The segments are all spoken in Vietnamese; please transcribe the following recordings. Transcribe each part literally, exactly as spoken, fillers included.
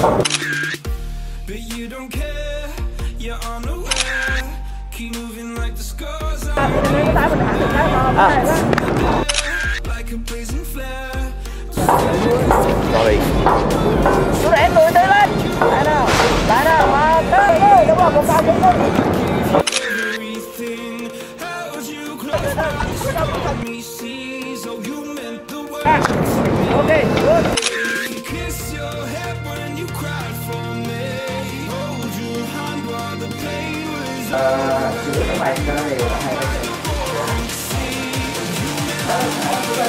Sorry. Tụi em đuổi tới lên. Lại nào, lại nào, mà tới đi, đúng rồi, một pha chúng tôi. Ok, good. Ờ, chữ các bạn cái này là hay.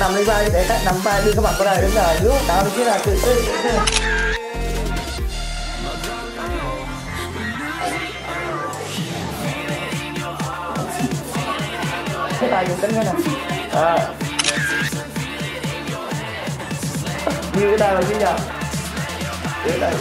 Nằm lên vai để nằm vai đưa các bạn qua đây đứng là nước tao kia là tự tự. Cái tay dùng tính cái này. À. Như cái tay này chứ nhờ. Cái tay.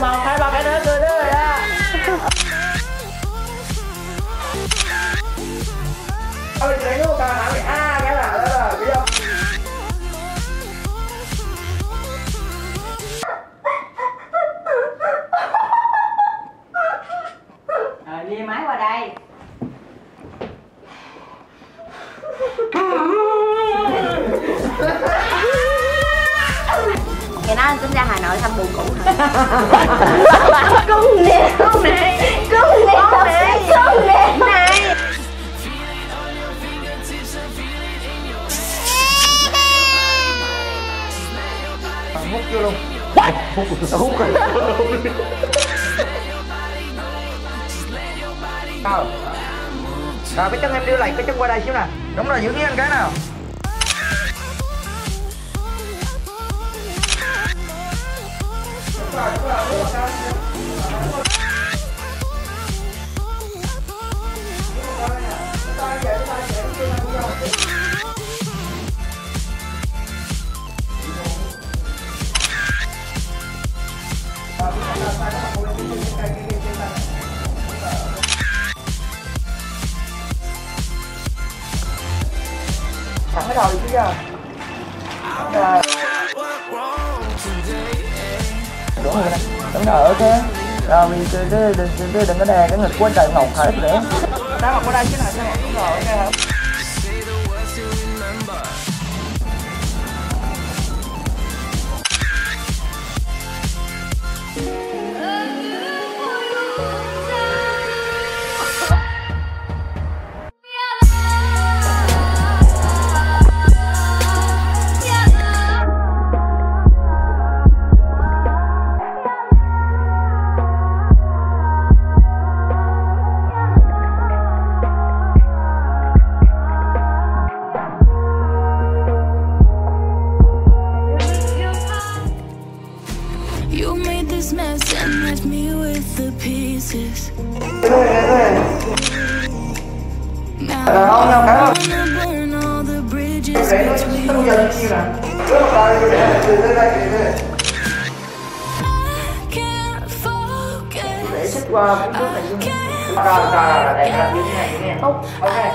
Màu hai ba cái nữa cười nữa rồi đó. Ôi cái nó cả hả? À cái là đó là biết không? Ờ đi máy qua đây. Ngày đó anh tính ra Hà Nội thăm buồn cũ hả? Cung nè, cung nè, cung nè, cung nè, cung nè này. Hút chưa luôn? Hút rồi, hút rồi. Nào, nào cái chân em đưa lại, cái chân qua đây xíu nè. Đúng rồi, giữ cái anh cái nào. Hãy subscribe cho kênh Ghiền Mì Gõ để không bỏ lỡ những đúng rồi, đúng rồi, ok. Rồi mình đừng có đè cái ngực của trời ngọc hết nữa. Đá mặt qua đây chứ nào, sao mặt đúng rồi, ok hả? Qua bước này luôn. Rồi rồi rồi, đẹp như thế này như thế này. Ok.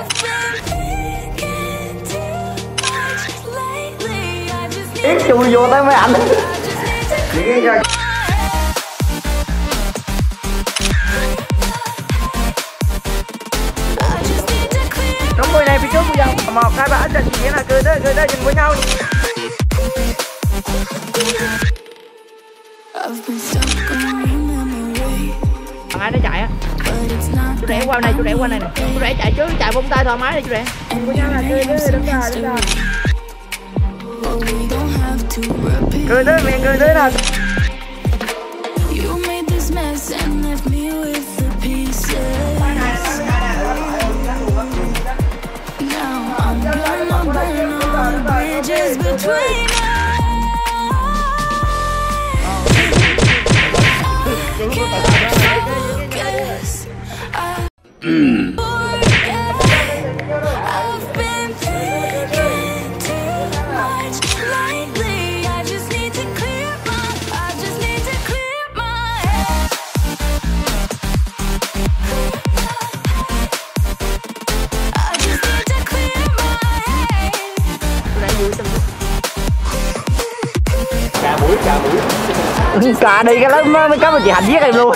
Tiếp chui vô tới mấy ảnh. Đi ra. Đúng rồi này phía trước bây giờ. Một hai ba trận nghĩa là cười tới cười tới dừng với nhau. Ai nó chạy á, chú rẽ qua này, chú rẽ qua này nè, chú rẽ chạy trước, chạy vung tay thoải mái đi chú rẽ. Cười tới miệng, cười tới nào. Cà đi cái lớp mới có mà chị Hạnh giết em luôn.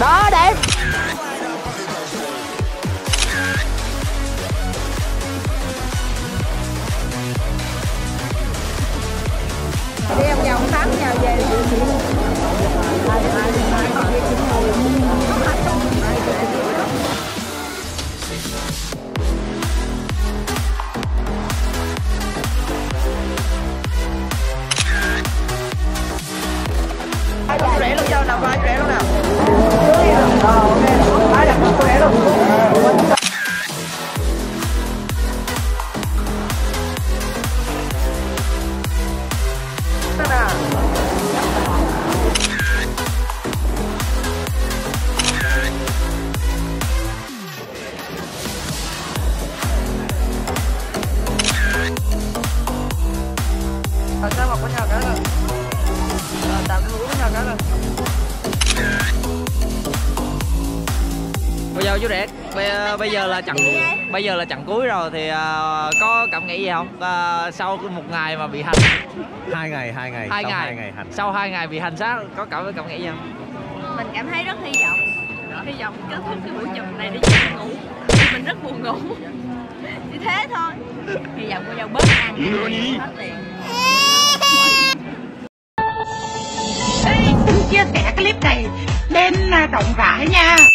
Đó đẹp. Đi em vòng tám vào về. Rẽ luôn cho nào, rẽ luôn nào. Chú Rẹt, bây giờ là chặng bây giờ là chặng cuối rồi thì uh, có cảm nghĩ gì không? Uh, sau một ngày mà bị hành hai ngày hai ngày hai sau ngày, hai ngày hành. Sau hai ngày bị hành xác có cảm cảm nghĩ gì không? Mình cảm thấy rất hy vọng, hy vọng kết thúc cái buổi chụp này để mình ngủ, mình rất buồn ngủ, chỉ thế thôi. Hy vọng cô dâu bớt ăn hết tiền. Chia sẻ clip này lên rộng rãi nha.